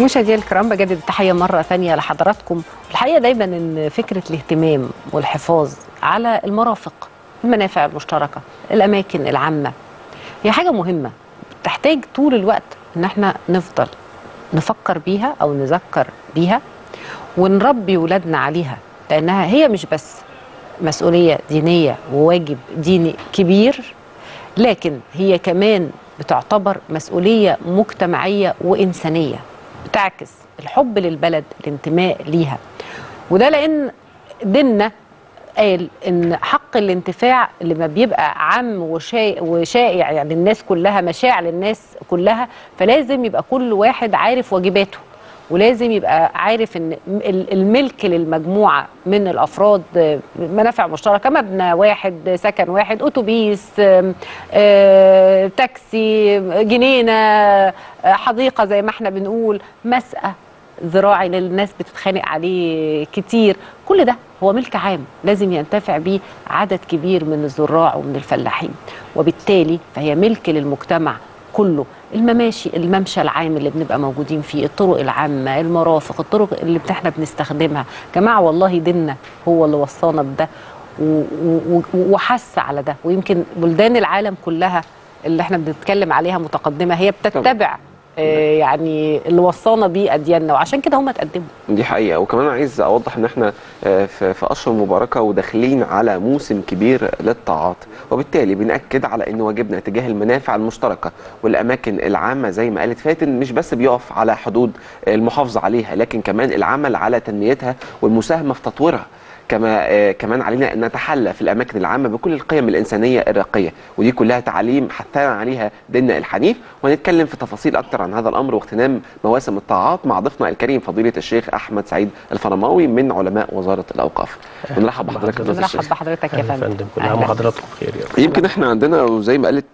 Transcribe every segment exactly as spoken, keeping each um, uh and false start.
مشاهدينا الكرام، بجدد التحيه مره ثانيه لحضراتكم. الحقيقه دايما ان فكره الاهتمام والحفاظ على المرافق، المنافع المشتركه، الاماكن العامه، هي حاجه مهمه تحتاج طول الوقت ان احنا نفضل نفكر بيها او نذكر بيها ونربي ولادنا عليها، لانها هي مش بس مسؤوليه دينيه وواجب ديني كبير، لكن هي كمان بتعتبر مسؤوليه مجتمعيه وانسانيه بتعكس الحب للبلد، الانتماء ليها. وده لان ديننا قال ان حق الانتفاع لما بيبقى عام وشائع، يعني الناس كلها مشاع للناس كلها، فلازم يبقى كل واحد عارف واجباته، ولازم يبقى عارف ان الملك للمجموعه من الافراد، منافع مشتركه، مبنى واحد، سكن واحد، اتوبيس، تاكسي، جنينه، حديقه زي ما احنا بنقول، مسقى زراعي للناس بتتخانق عليه كتير، كل ده هو ملك عام لازم ينتفع بيه عدد كبير من الزراع ومن الفلاحين، وبالتالي فهي ملك للمجتمع كله. المماشي، الممشى العام اللي بنبقى موجودين فيه، الطرق العامة، المرافق، الطرق اللي احنا بنستخدمها، جماعة والله ديننا هو اللي وصانا بده وحس على ده. ويمكن بلدان العالم كلها اللي احنا بنتكلم عليها متقدمة هي بتتبع آه يعني اللي وصانا بيه أدياننا، وعشان كده هم اتقدموا. دي حقيقة. وكمان عايز أوضح إن احنا في أشهر مباركة وداخلين على موسم كبير للطاعات، وبالتالي بنأكد على إن واجبنا تجاه المنافع المشتركة والأماكن العامة زي ما قالت فاتن مش بس بيقف على حدود المحافظة عليها، لكن كمان العمل على تنميتها والمساهمة في تطويرها. كما كمان علينا ان نتحلى في الاماكن العامه بكل القيم الانسانيه الراقيه، ودي كلها تعاليم حثنا عليها ديننا الحنيف، وهنتكلم في تفاصيل اكتر عن هذا الامر واغتنام مواسم الطاعات مع ضيفنا الكريم فضيله الشيخ احمد سعيد الفرماوي من علماء وزاره الاوقاف. بنرحب بحضرتك. بنرحب بحضرتك يا فندم. كل عام وحضراتكم بخير يا رب. يمكن احنا عندنا وزي ما قالت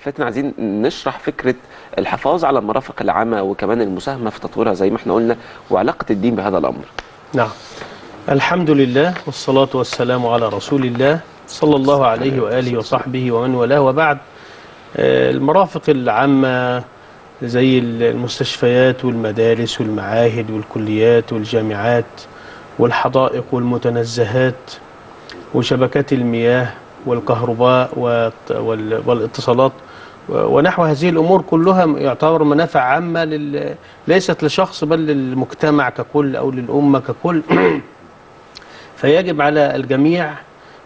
فاتن عايزين نشرح فكره الحفاظ على المرافق العامه وكمان المساهمه في تطويرها زي ما احنا قلنا، وعلاقه الدين بهذا الامر. نعم. الحمد لله والصلاة والسلام على رسول الله صلى الله عليه وآله وصحبه ومن والاه، وبعد. المرافق العامة زي المستشفيات والمدارس والمعاهد والكليات والجامعات والحدائق والمتنزهات وشبكات المياه والكهرباء والاتصالات ونحو هذه الأمور كلها يعتبر منافع عامة لل... ليست لشخص بل للمجتمع ككل أو للأمة ككل. فيجب على الجميع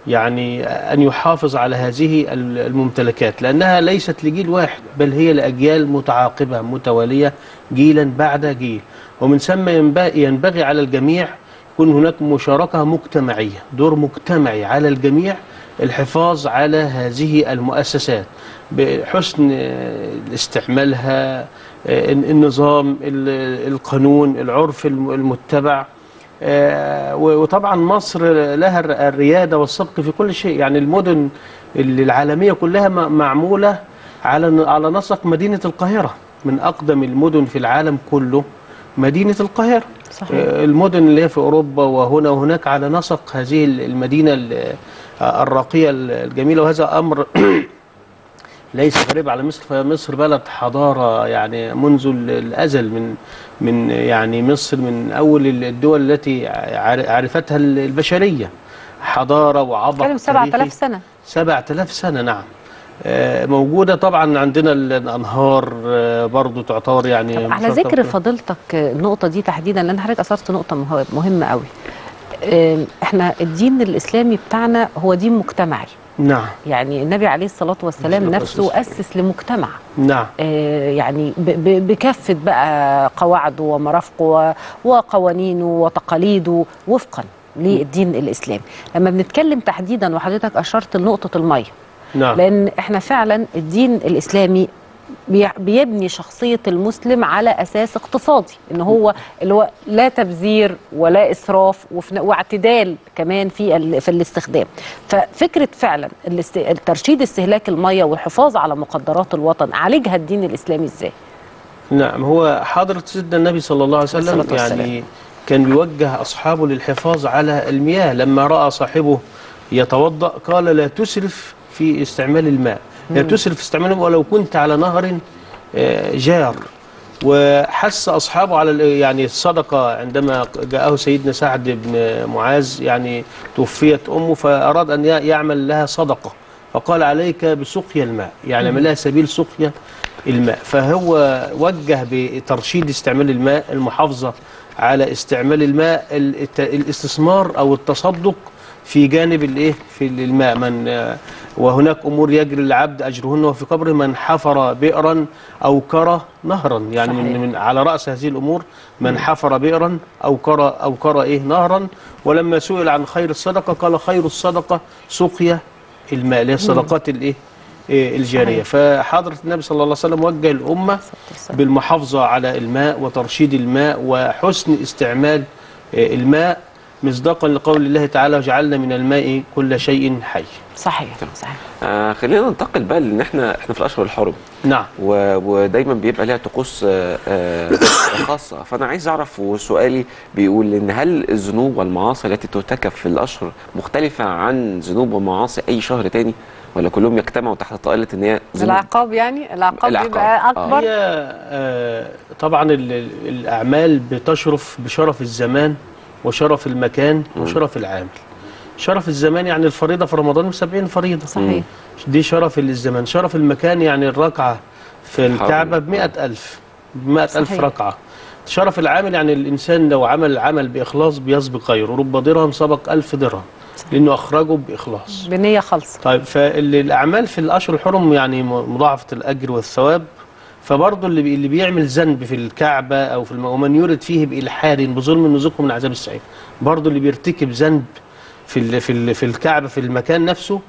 يعني أن يحافظ على هذه الممتلكات، لأنها ليست لجيل واحد بل هي لأجيال متعاقبة متوالية جيلا بعد جيل، ومن ثم ينبغي على الجميع يكون هناك مشاركة مجتمعية، دور مجتمعي على الجميع الحفاظ على هذه المؤسسات بحسن استعمالها، النظام، القانون، العرف المتبع. وطبعا مصر لها الريادة والسبق في كل شيء، يعني المدن العالمية كلها معمولة على على نسق مدينة القاهرة، من أقدم المدن في العالم كله مدينة القاهرة. صحيح. المدن اللي هي في أوروبا وهنا وهناك على نسق هذه المدينة الراقية الجميلة، وهذا أمر ليس غريب على مصر. فمصر بلد حضارة يعني منذ الأزل، من من يعني مصر من أول الدول التي عرفتها البشرية، حضارة وعبق تاريخي. سبعة آلاف سنة. سبعة آلاف سنة نعم. موجودة طبعا. عندنا الأنهار برضو تعتبر يعني. على ذكر فضيلتك النقطة دي تحديدا، لأن حضرتك أثرت نقطة مهمة قوي. احنا الدين الإسلامي بتاعنا هو دين مجتمعي. نعم. يعني النبي عليه الصلاة والسلام نفسه أسس لمجتمع. نعم. آه يعني بكافة بقى قواعده ومرافقه وقوانينه وتقاليده وفقا للدين الإسلامي. لما بنتكلم تحديدا وحضرتك أشرت لنقطة المية. نعم. لأن احنا فعلا الدين الإسلامي بيبني شخصية المسلم على أساس اقتصادي، إن هو اللي لا تبذير ولا إسراف واعتدال كمان في في الاستخدام. ففكرة فعلا ترشيد استهلاك المية والحفاظ على مقدرات الوطن عالجها الدين الإسلامي إزاي؟ نعم. هو حضرة سيدنا النبي صلى الله عليه وسلم يعني كان بيوجه أصحابه للحفاظ على المياه، لما رأى صاحبه يتوضأ قال لا تسرف في استعمال الماء، لا تسرف استعمالهم، ولو كنت على نهر جار. وحث أصحابه على يعني الصدقة عندما جاءه سيدنا سعد بن معاذ يعني توفيت أمه فأراد أن يعمل لها صدقة، فقال عليك بسقيا الماء، يعني من لها سبيل سقيا الماء. فهو وجه بترشيد استعمال الماء، المحافظة على استعمال الماء، الاستثمار أو التصدق في جانب الايه في الماء. من وهناك امور يجري العبد اجرهن وفي قبره، من حفر بئرا او كره نهرا، يعني من, من على راس هذه الامور من حفر بئرا او كره او كره ايه نهرا. ولما سئل عن خير الصدقه قال خير الصدقه سقيا الماء، اللي هي الصدقات الايه الجاريه. فحضره النبي صلى الله عليه وسلم وجه الامه بالمحافظه على الماء وترشيد الماء وحسن استعمال الماء، مصداقا لقول الله تعالى وجعلنا من الماء كل شيء حي. صحيح صحيح. آه خلينا ننتقل بقى لان احنا احنا في الاشهر الحرم. نعم. ودايما بيبقى لها طقوس آه آه خاصه، فانا عايز اعرف، وسؤالي بيقول ان هل الذنوب والمعاصي التي ترتكب في الاشهر مختلفه عن ذنوب ومعاصي اي شهر تاني؟ ولا كلهم يجتمعوا تحت طائله ان هي العقاب، يعني العقاب بيبقى اكبر؟ هي آه طبعا الاعمال بتشرف بشرف الزمان وشرف المكان وشرف العامل. شرف الزمان يعني الفريضه في رمضان بسبعين فريضه. صحيح. دي شرف الزمان. شرف المكان يعني الركعه في الكعبه بمئة ألف، بمئة ألف ركعه. شرف العامل يعني الانسان لو عمل العمل باخلاص بيسبق غيره، رب درهم سبق ألف درهم. صحيح. لانه اخرجه باخلاص، بنيه خالصه. طيب فالاعمال في الاشهر الحرم يعني مضاعفه الاجر والثواب. فبرضه اللي اللي بيعمل ذنب في الكعبه او في الم... ومن يرد فيه بالحاد بظلم نذقه من عذاب السعير. برضه اللي بيرتكب ذنب في ال... في ال... في الكعبه في المكان نفسه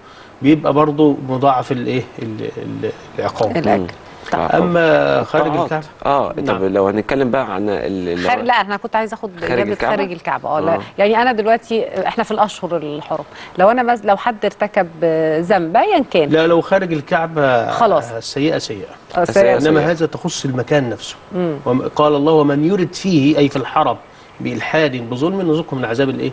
بيبقى برضه مضاعف الايه ال... ال... العقاب. الاجر. اما خارج الكعبه اه طب نعم. لو هنتكلم بقى عن ال... خارج... لا انا كنت عايز اخد اجابه خارج الكعبه. اه يعني انا دلوقتي احنا في الاشهر الحرم، لو انا مز... لو حد ارتكب ذنب ايا كان، لا لو خارج الكعبه خلاص السيئه سيئه. إنما هذا تخص المكان نفسه. قال الله ومن يرد فيه أي في الحرم بإلحاد بظلم نذقه من عذاب الإيه؟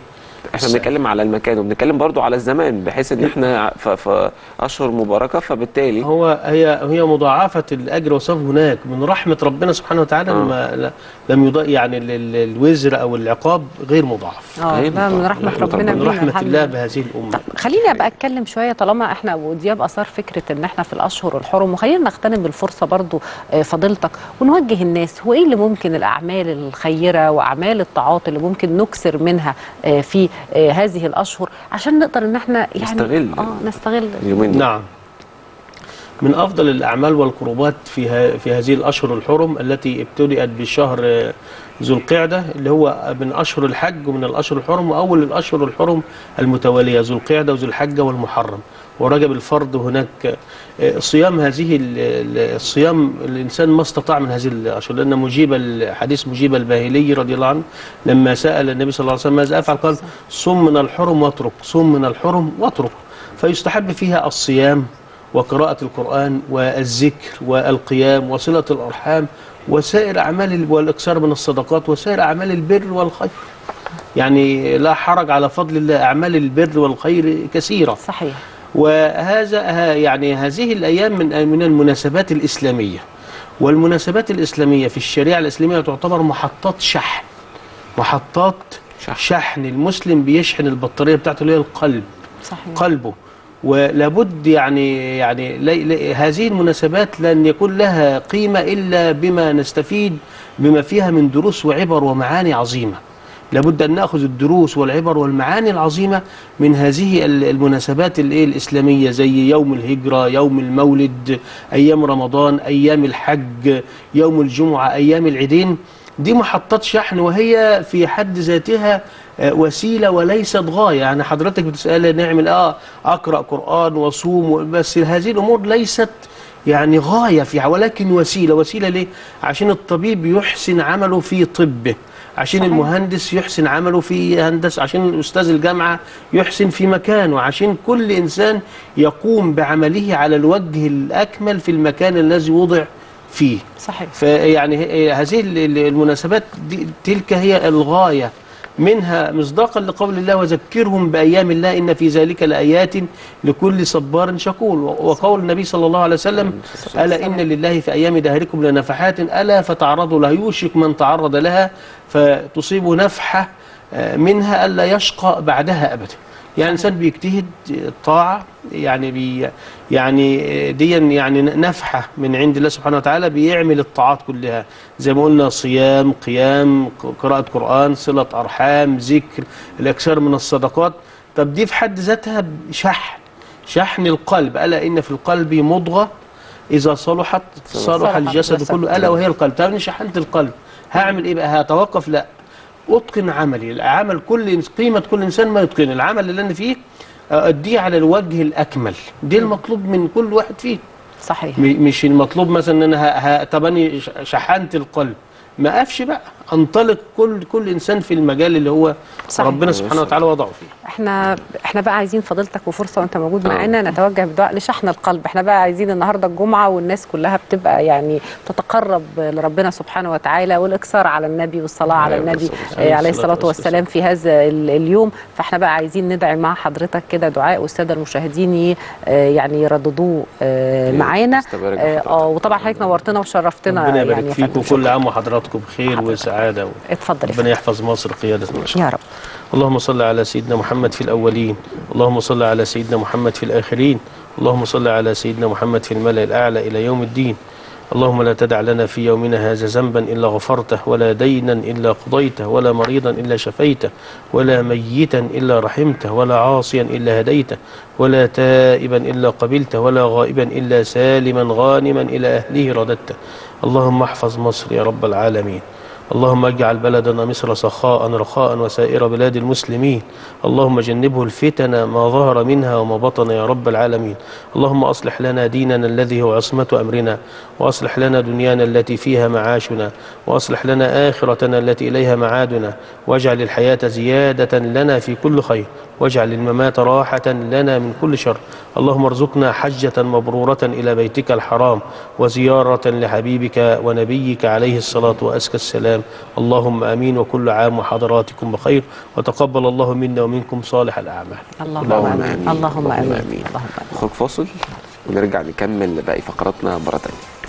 احنا بنتكلم على المكان وبنتكلم برضه على الزمان، بحيث ان احنا في اشهر مباركه، فبالتالي هو هي هي مضاعفه الاجر والثواب هناك من رحمه ربنا سبحانه وتعالى. آه. لما لم يضاع يعني الوزر او العقاب غير مضاعف. اه من رحمه ربنا، من رحمه الله بهذه الامه. طب خليني ابقى اتكلم شويه، طالما احنا ودياب اثار فكره ان احنا في الاشهر الحرم، وخلينا نغتنم بالفرصه برضه فضيلتك ونوجه الناس هو ايه اللي ممكن الاعمال الخيره واعمال الطاعات اللي ممكن نكسر منها في آه هذه الأشهر عشان نقدر إن احنا يعني نستغل آه نستغل اليومين. نعم. من أفضل الأعمال والقربات في في هذه الأشهر الحرم التي ابتدأت بالشهر ذو القعدة اللي هو من أشهر الحج ومن الأشهر الحرم، وأول الأشهر الحرم المتوالية ذو القعدة وذو الحجة والمحرم ورجب الفرد. هناك صيام هذه الصيام الانسان ما استطاع من هذه الاشهر، لان مجيب الحديث مجيب الباهلي رضي الله عنه لما سال النبي صلى الله عليه وسلم ماذا افعل؟ قال صم من الحرم واترك، صم من الحرم واترك. فيستحب فيها الصيام وقراءه القران والذكر والقيام وصله الارحام وسائر اعمال، والاكثار من الصدقات وسائر اعمال البر والخير. يعني لا حرج على فضل الله، اعمال البر والخير كثيره. صحيح. وهذا يعني هذه الايام من من المناسبات الاسلاميه، والمناسبات الاسلاميه في الشريعه الاسلاميه تعتبر محطات شحن، محطات شحن, شحن المسلم بيشحن البطاريه بتاعته اللي هي القلب. صحيح. قلبه. ولابد يعني يعني لي لي هذه المناسبات لن يكون لها قيمه الا بما نستفيد بما فيها من دروس وعبر ومعاني عظيمه. لابد أن نأخذ الدروس والعبر والمعاني العظيمة من هذه المناسبات الإسلامية، زي يوم الهجرة، يوم المولد، أيام رمضان، أيام الحج، يوم الجمعة، أيام العيدين. دي محطات شحن، وهي في حد ذاتها وسيلة وليست غاية. يعني حضرتك بتسألي نعمل آه أقرأ قرآن وصوم، بس هذه الأمور ليست يعني غاية فيها، ولكن وسيلة. وسيلة ليه؟ عشان الطبيب يحسن عمله في طبه، عشان المهندس يحسن عمله في هندسة، عشان أستاذ الجامعة يحسن في مكانه، عشان كل إنسان يقوم بعمله على الوجه الأكمل في المكان الذي وضع فيه. صحيح. فيعني هذه المناسبات دي تلك هي الغاية منها مصداقا لقول الله وذكرهم بأيام الله إن في ذلك لآيات لكل صبار شكور، وقول النبي صلى الله عليه وسلم ألا إن لله في أيام دهركم لنفحات ألا فتعرضوا لها، يوشك من تعرض لها فتصيب نفحة منها ألا يشقى بعدها أبدا. يعني الإنسان بيجتهد طاعة يعني بي يعني ديا يعني نفحة من عند الله سبحانه وتعالى، بيعمل الطاعات كلها زي ما قلنا، صيام، قيام، قراءة قرآن، صلة أرحام، ذكر، الأكثر من الصدقات. طب دي في حد ذاتها شحن، شحن القلب. ألا إن في القلب مضغة إذا صلحت صلح الجسد كله، ألا وهي القلب. طب أنا شحنت القلب، هعمل إيه بقى؟ هتوقف؟ لا، أتقن عملي. العمل كل قيمة كل إنسان ما يتقن، العمل اللي أنا فيه أديه على الوجه الأكمل، دي المطلوب من كل واحد فيه. صحيح. مش المطلوب مثلا إن أنا طب أنا شحنت القلب، ما أقفش بقى، أنطلق كل كل إنسان في المجال اللي هو صحيح. ربنا سبحانه وتعالى وضعه فيه. إحنا إحنا بقى عايزين فضيلتك وفرصة وأنت موجود معانا نتوجه بدعاء لشحن القلب. إحنا بقى عايزين النهارده الجمعة والناس كلها بتبقى يعني بتتقرب لربنا سبحانه وتعالى، والإكثار على النبي والصلاة على النبي عليه الصلاة والسلام في هذا اليوم. فإحنا بقى عايزين ندعي مع حضرتك كده دعاء، والسادة المشاهدين يعني يرددوه معانا. اه وطبعا حضرتك نورتنا وشرفتنا. ربنا يبارك فيكم، كل عام وحضراتكم بخير وسعادة. اتفضل. ربنا يحفظ مصر قيادتنا يا رب. اللهم صل على سيدنا محمد في الأولين، اللهم صل على سيدنا محمد في الآخرين، اللهم صل على سيدنا محمد في الملأ الأعلى إلى يوم الدين. اللهم لا تدع لنا في يومنا هذا ذنبا إلا غفرته، ولا دينا إلا قضيته، ولا مريضا إلا شفيته، ولا ميتا إلا رحمته، ولا عاصيا إلا هديته، ولا تائبا إلا قبلته، ولا غائبا إلا سالما غانما إلى أهله رددته. اللهم احفظ مصر يا رب العالمين. اللهم اجعل بلدنا مصر سخاء رخاء وسائر بلاد المسلمين. اللهم جنبه الفتن ما ظهر منها وما بطن يا رب العالمين. اللهم أصلح لنا ديننا الذي هو عصمة أمرنا، وأصلح لنا دنيانا التي فيها معاشنا، وأصلح لنا آخرتنا التي إليها معادنا، واجعل الحياة زيادة لنا في كل خير، واجعل الممات راحة لنا من كل شر. اللهم ارزقنا حجة مبرورة إلى بيتك الحرام، وزيارة لحبيبك ونبيك عليه الصلاة وأزكى السلام. اللهم آمين، وكل عام وحضراتكم بخير، وتقبل الله منا ومنكم صالح الأعمال. اللهم آمين. اللهم آمين. أخوك فاصل ونرجع نكمل باقي فقراتنا مرة ثانية.